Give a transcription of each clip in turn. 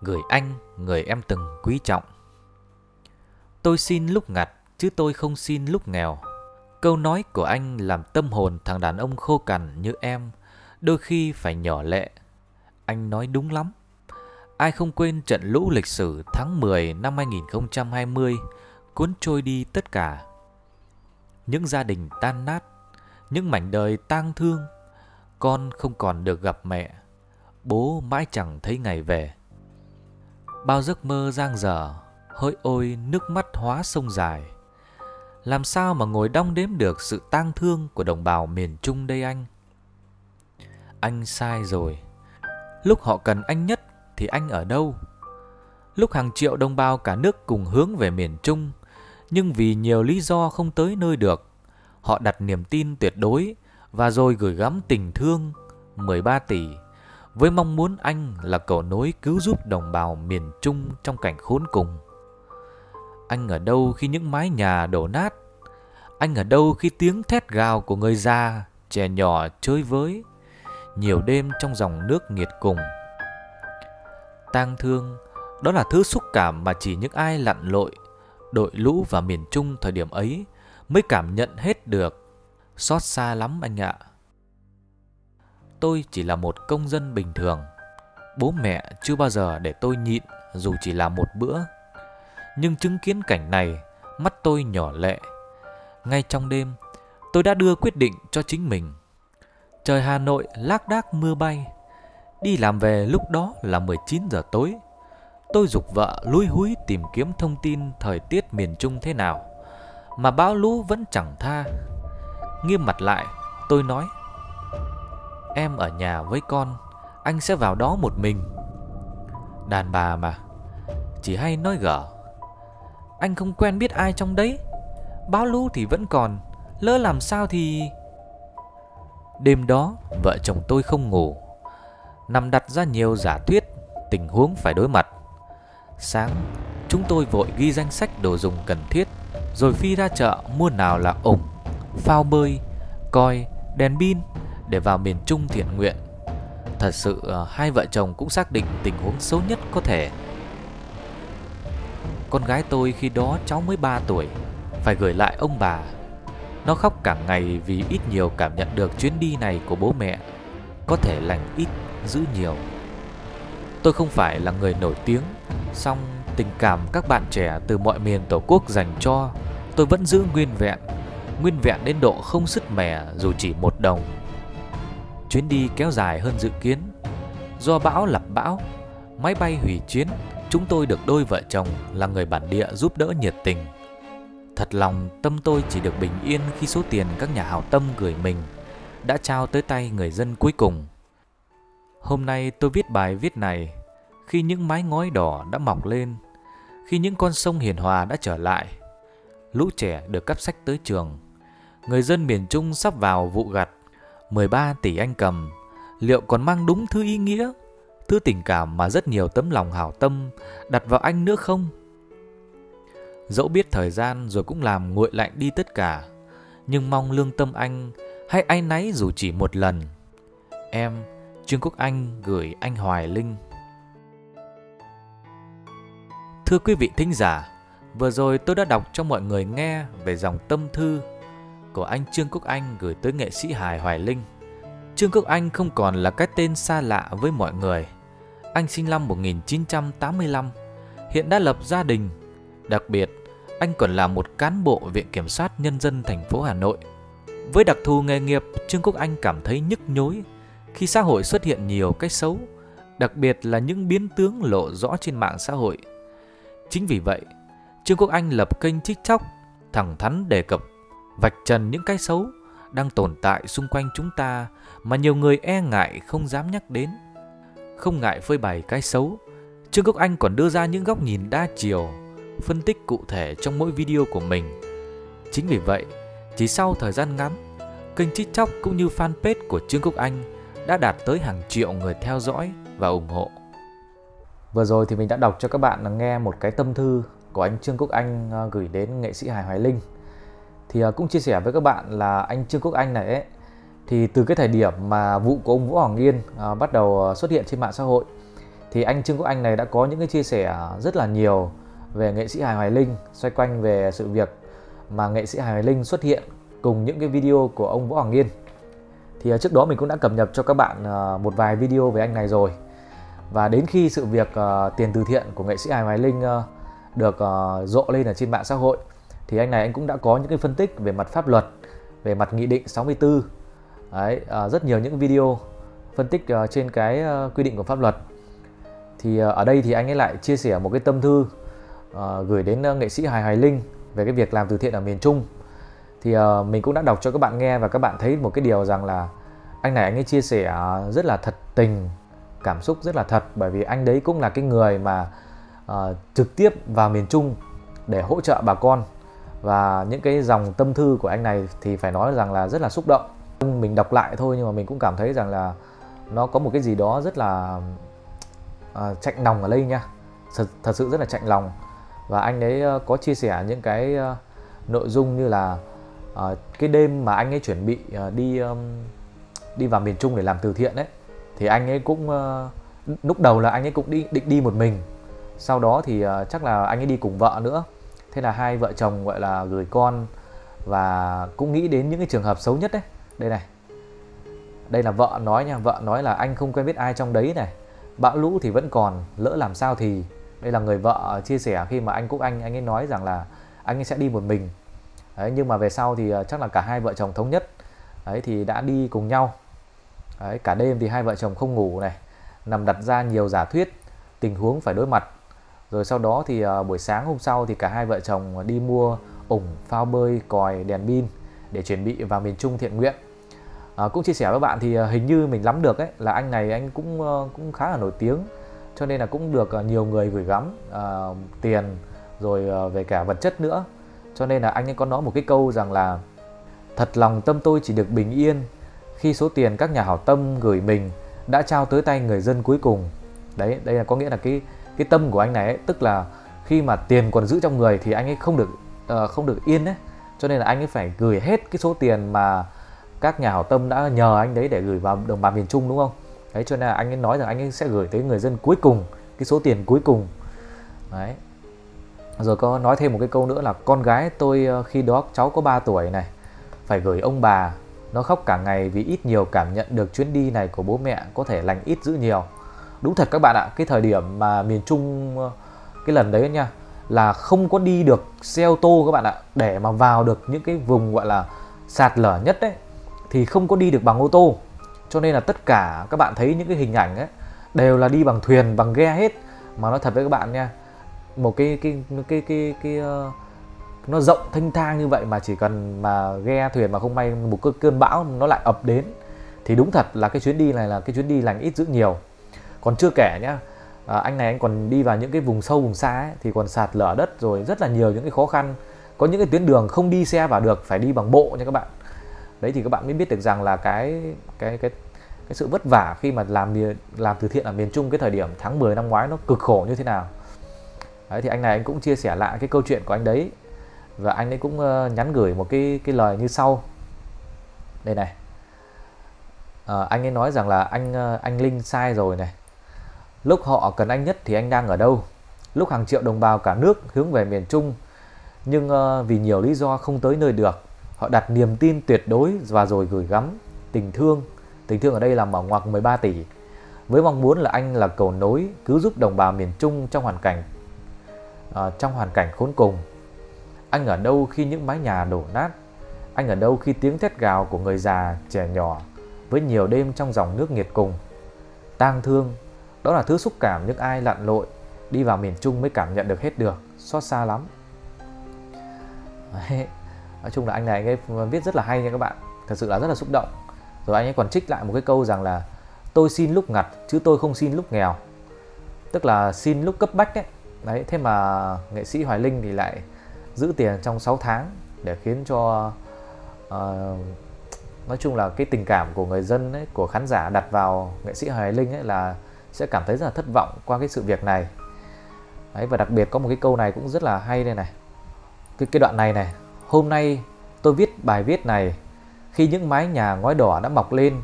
người anh, người em từng quý trọng. Tôi xin lúc ngặt, chứ tôi không xin lúc nghèo. Câu nói của anh làm tâm hồn thằng đàn ông khô cằn như em đôi khi phải nhỏ lệ. Anh nói đúng lắm. Ai không quên trận lũ lịch sử tháng 10 năm 2020 cuốn trôi đi tất cả. Những gia đình tan nát, những mảnh đời tang thương. Con không còn được gặp mẹ, bố mãi chẳng thấy ngày về. Bao giấc mơ dang dở, hỡi ôi nước mắt hóa sông dài. Làm sao mà ngồi đong đếm được sự tang thương của đồng bào miền Trung đây anh? Anh sai rồi. Lúc họ cần anh nhất thì anh ở đâu? Lúc hàng triệu đồng bào cả nước cùng hướng về miền Trung, nhưng vì nhiều lý do không tới nơi được, họ đặt niềm tin tuyệt đối và rồi gửi gắm tình thương 13 tỷ với mong muốn anh là cầu nối cứu giúp đồng bào miền Trung trong cảnh khốn cùng. Anh ở đâu khi những mái nhà đổ nát? Anh ở đâu khi tiếng thét gào của người già, trẻ nhỏ chơi với, nhiều đêm trong dòng nước nghiệt cùng? Tang thương, đó là thứ xúc cảm mà chỉ những ai lặn lội, đội lũ vào miền Trung thời điểm ấy mới cảm nhận hết được. Xót xa lắm anh ạ. Tôi chỉ là một công dân bình thường. Bố mẹ chưa bao giờ để tôi nhịn dù chỉ là một bữa. Nhưng chứng kiến cảnh này, mắt tôi nhỏ lệ. Ngay trong đêm, tôi đã đưa quyết định cho chính mình. Trời Hà Nội lác đác mưa bay. Đi làm về lúc đó là 19 giờ tối. Tôi giục vợ lúi húi tìm kiếm thông tin thời tiết miền Trung thế nào, mà bão lũ vẫn chẳng tha. Nghiêm mặt lại, tôi nói: "Em ở nhà với con, anh sẽ vào đó một mình." Đàn bà mà, chỉ hay nói gở. Anh không quen biết ai trong đấy. Bão lũ thì vẫn còn, lỡ làm sao thì... Đêm đó, vợ chồng tôi không ngủ, nằm đặt ra nhiều giả thuyết, tình huống phải đối mặt. Sáng, chúng tôi vội ghi danh sách đồ dùng cần thiết, rồi phi ra chợ mua nào là ủng, phao bơi, coi, đèn pin để vào miền Trung thiện nguyện. Thật sự hai vợ chồng cũng xác định tình huống xấu nhất có thể. Con gái tôi khi đó cháu mới 3 tuổi, phải gửi lại ông bà. Nó khóc cả ngày vì ít nhiều cảm nhận được chuyến đi này của bố mẹ có thể lành ít giữ nhiều. Tôi không phải là người nổi tiếng, song tình cảm các bạn trẻ từ mọi miền Tổ quốc dành cho tôi vẫn giữ nguyên vẹn. Nguyên vẹn đến độ không sứt mẻ dù chỉ một đồng. Chuyến đi kéo dài hơn dự kiến. Do bão lặp bão, máy bay hủy chuyến, chúng tôi được đôi vợ chồng là người bản địa giúp đỡ nhiệt tình. Thật lòng tâm tôi chỉ được bình yên khi số tiền các nhà hảo tâm gửi mình đã trao tới tay người dân cuối cùng. Hôm nay tôi viết bài viết này khi những mái ngói đỏ đã mọc lên, khi những con sông hiền hòa đã trở lại, lũ trẻ được cắp sách tới trường, người dân miền Trung sắp vào vụ gặt. 13 tỷ anh cầm liệu còn mang đúng thứ ý nghĩa, thứ tình cảm mà rất nhiều tấm lòng hảo tâm đặt vào anh nữa không? Dẫu biết thời gian rồi cũng làm nguội lạnh đi tất cả, nhưng mong lương tâm anh hãy áy náy dù chỉ một lần. Em, Trương Quốc Anh, gửi anh Hoài Linh. Thưa quý vị thính giả, vừa rồi tôi đã đọc cho mọi người nghe về dòng tâm thư của anh Trương Quốc Anh gửi tới nghệ sĩ hài Hoài Linh. Trương Quốc Anh không còn là cái tên xa lạ với mọi người. Anh sinh năm 1985, hiện đã lập gia đình. Đặc biệt, anh còn là một cán bộ Viện Kiểm sát Nhân dân thành phố Hà Nội. Với đặc thù nghề nghiệp, Trương Quốc Anh cảm thấy nhức nhối khi xã hội xuất hiện nhiều cái xấu, đặc biệt là những biến tướng lộ rõ trên mạng xã hội. Chính vì vậy, Trương Quốc Anh lập kênh TikTok thẳng thắn đề cập, vạch trần những cái xấu đang tồn tại xung quanh chúng ta mà nhiều người e ngại không dám nhắc đến. Không ngại phơi bày cái xấu, Trương Quốc Anh còn đưa ra những góc nhìn đa chiều, phân tích cụ thể trong mỗi video của mình. Chính vì vậy, chỉ sau thời gian ngắn, kênh TikTok cũng như fanpage của Trương Quốc Anh đã đạt tới hàng triệu người theo dõi và ủng hộ. Vừa rồi thì mình đã đọc cho các bạn nghe một cái tâm thư của anh Trương Quốc Anh gửi đến nghệ sĩ hài Hoài Linh. Thì cũng chia sẻ với các bạn là anh Trương Quốc Anh này ấy, thì từ cái thời điểm mà vụ của ông Võ Hoàng Yên bắt đầu xuất hiện trên mạng xã hội, thì anh Trương Quốc Anh này đã có những cái chia sẻ rất là nhiều về nghệ sĩ hài Hoài Linh, xoay quanh về sự việc mà nghệ sĩ hài Hoài Linh xuất hiện cùng những cái video của ông Võ Hoàng Yên. Thì trước đó mình cũng đã cập nhật cho các bạn một vài video về anh này rồi. Và đến khi sự việc tiền từ thiện của nghệ sĩ hài Hoài Linh được rộ lên ở trên mạng xã hội, thì anh này anh cũng đã có những cái phân tích về mặt pháp luật, về mặt nghị định 64. Đấy, rất nhiều những video phân tích trên cái quy định của pháp luật. Thì ở đây thì anh ấy lại chia sẻ một cái tâm thư gửi đến nghệ sĩ hài Hoài Linh về cái việc làm từ thiện ở miền Trung. Thì mình cũng đã đọc cho các bạn nghe, và các bạn thấy một cái điều rằng là anh này anh ấy chia sẻ rất là thật tình, cảm xúc rất là thật, bởi vì anh đấy cũng là cái người mà trực tiếp vào miền Trung để hỗ trợ bà con. Và những cái dòng tâm thư của anh này thì phải nói rằng là rất là xúc động. Mình đọc lại thôi nhưng mà mình cũng cảm thấy rằng là nó có một cái gì đó rất là chạnh lòng ở đây nha. Thật sự rất là chạnh lòng. Và anh ấy có chia sẻ những cái nội dung như là cái đêm mà anh ấy chuẩn bị đi vào miền Trung để làm từ thiện ấy, thì anh ấy cũng lúc đầu là anh ấy cũng định đi một mình. Sau đó thì chắc là anh ấy đi cùng vợ nữa. Thế là hai vợ chồng gọi là gửi con, và cũng nghĩ đến những cái trường hợp xấu nhất đấy. Đây này, đây là vợ nói nha, vợ nói là anh không quen biết ai trong đấy này, bão lũ thì vẫn còn, lỡ làm sao thì. Đây là người vợ chia sẻ khi mà anh Quốc Anh ấy nói rằng là anh ấy sẽ đi một mình. Đấy, nhưng mà về sau thì chắc là cả hai vợ chồng thống nhất. Đấy, thì đã đi cùng nhau. Đấy, cả đêm thì hai vợ chồng không ngủ này, nằm đặt ra nhiều giả thuyết, tình huống phải đối mặt. Rồi sau đó thì buổi sáng hôm sau thì cả hai vợ chồng đi mua ủng, phao bơi, còi, đèn pin để chuẩn bị vào miền Trung thiện nguyện. Cũng chia sẻ với bạn thì hình như mình lắm được ấy, là anh này anh cũng khá là nổi tiếng, cho nên là cũng được nhiều người gửi gắm tiền rồi về cả vật chất nữa. Cho nên là anh ấy có nói một cái câu rằng là thật lòng tâm tôi chỉ được bình yên khi số tiền các nhà hảo tâm gửi mình đã trao tới tay người dân cuối cùng. Đấy, đây là có nghĩa là cái tâm của anh này ấy, tức là khi mà tiền còn giữ trong người thì anh ấy không được yên ấy, cho nên là anh ấy phải gửi hết cái số tiền mà các nhà hảo tâm đã nhờ anh đấy để gửi vào đồng bào miền Trung, đúng không? Đấy, cho nên là anh ấy nói rằng anh ấy sẽ gửi tới người dân cuối cùng, cái số tiền cuối cùng. Đấy. Rồi có nói thêm một cái câu nữa là con gái tôi khi đó cháu có 3 tuổi này, phải gửi ông bà, nó khóc cả ngày vì ít nhiều cảm nhận được chuyến đi này của bố mẹ có thể lành ít giữ nhiều. Đúng thật các bạn ạ, cái thời điểm mà miền Trung cái lần đấy nha, là không có đi được xe ô tô các bạn ạ, để mà vào được những cái vùng gọi là sạt lở nhất đấy, thì không có đi được bằng ô tô. Cho nên là tất cả các bạn thấy những cái hình ảnh ấy đều là đi bằng thuyền, bằng ghe hết. Mà nói thật với các bạn nha, một cái nó rộng thênh thang như vậy mà chỉ cần mà ghe thuyền mà không may một cơn bão nó lại ập đến, thì đúng thật là cái chuyến đi này là cái chuyến đi lành ít dữ nhiều. Còn chưa kể nhá, anh này anh còn đi vào những cái vùng sâu vùng xa ấy, thì còn sạt lở đất rồi rất là nhiều những cái khó khăn. Có những cái tuyến đường không đi xe vào được, phải đi bằng bộ nha các bạn. Đấy, thì các bạn mới biết được rằng là cái sự vất vả khi mà làm từ thiện ở miền Trung cái thời điểm tháng 10 năm ngoái nó cực khổ như thế nào. Đấy, thì anh này anh cũng chia sẻ lại cái câu chuyện của anh đấy, và anh ấy cũng nhắn gửi một cái lời như sau. Đây này, anh ấy nói rằng là anh Linh sai rồi này. Lúc họ cần anh nhất thì anh đang ở đâu? Lúc hàng triệu đồng bào cả nước hướng về miền Trung nhưng vì nhiều lý do không tới nơi được, họ đặt niềm tin tuyệt đối và rồi gửi gắm tình thương. Tình thương ở đây là mở ngoặc 13 tỷ. Với mong muốn là anh là cầu nối cứu giúp đồng bào miền Trung trong hoàn cảnh khốn cùng. Anh ở đâu khi những mái nhà đổ nát? Anh ở đâu khi tiếng thét gào của người già, trẻ nhỏ với nhiều đêm trong dòng nước nghiệt cùng? Tang thương, đó là thứ xúc cảm những ai lặn lội đi vào miền Trung mới cảm nhận được hết được, xót xa lắm. Đấy. Nói chung là anh này anh ấy viết rất là hay nha các bạn, thật sự là rất là xúc động. Rồi anh ấy còn trích lại một cái câu rằng là tôi xin lúc ngặt chứ tôi không xin lúc nghèo, tức là xin lúc cấp bách đấy. Đấy, thế mà nghệ sĩ Hoài Linh thì lại giữ tiền trong 6 tháng để khiến cho nói chung là cái tình cảm của người dân ấy, của khán giả đặt vào nghệ sĩ Hoài Linh ấy, là sẽ cảm thấy rất là thất vọng qua cái sự việc này. Đấy, và đặc biệt có một cái câu này cũng rất là hay đây này, cái đoạn này này. Hôm nay tôi viết bài viết này khi những mái nhà ngói đỏ đã mọc lên,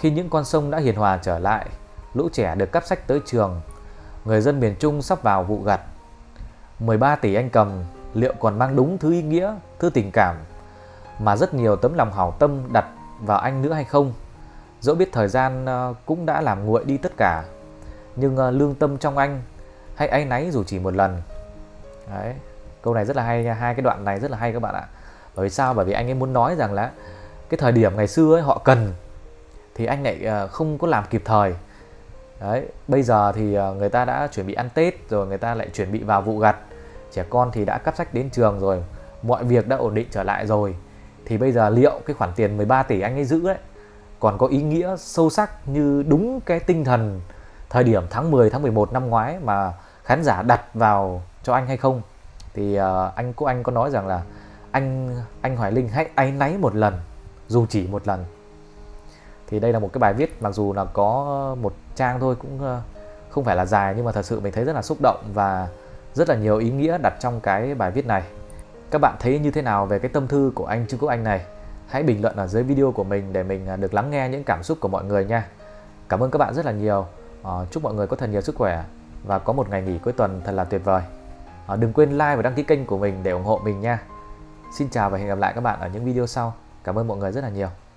khi những con sông đã hiền hòa trở lại, lũ trẻ được cắp sách tới trường, người dân miền Trung sắp vào vụ gặt. 13 tỷ Anh Cầm liệu còn mang đúng thứ ý nghĩa, thứ tình cảm mà rất nhiều tấm lòng hảo tâm đặt vào anh nữa hay không? Dẫu biết thời gian cũng đã làm nguội đi tất cả, nhưng lương tâm trong anh hãy áy náy dù chỉ một lần. Đấy, câu này rất là hay nha, hai cái đoạn này rất là hay các bạn ạ. Bởi vì sao? Bởi vì anh ấy muốn nói rằng là cái thời điểm ngày xưa ấy, họ cần thì anh lại không có làm kịp thời. Đấy, bây giờ thì người ta đã chuẩn bị ăn Tết rồi, người ta lại chuẩn bị vào vụ gặt, trẻ con thì đã cắp sách đến trường rồi, mọi việc đã ổn định trở lại rồi, thì bây giờ liệu cái khoản tiền 13 tỷ anh ấy giữ ấy còn có ý nghĩa sâu sắc như đúng cái tinh thần thời điểm tháng 10, tháng 11 năm ngoái mà khán giả đặt vào cho anh hay không? Thì anh có nói rằng là anh Hoài Linh hãy áy náy một lần, dù chỉ một lần. Thì đây là một cái bài viết mặc dù là có một trang thôi, cũng không phải là dài, nhưng mà thật sự mình thấy rất là xúc động và rất là nhiều ý nghĩa đặt trong cái bài viết này. Các bạn thấy như thế nào về cái tâm thư của anh Trương Quốc Anh này? Hãy bình luận ở dưới video của mình để mình được lắng nghe những cảm xúc của mọi người nha. Cảm ơn các bạn rất là nhiều. Chúc mọi người có thật nhiều sức khỏe và có một ngày nghỉ cuối tuần thật là tuyệt vời. Đừng quên like và đăng ký kênh của mình để ủng hộ mình nha. Xin chào và hẹn gặp lại các bạn ở những video sau. Cảm ơn mọi người rất là nhiều.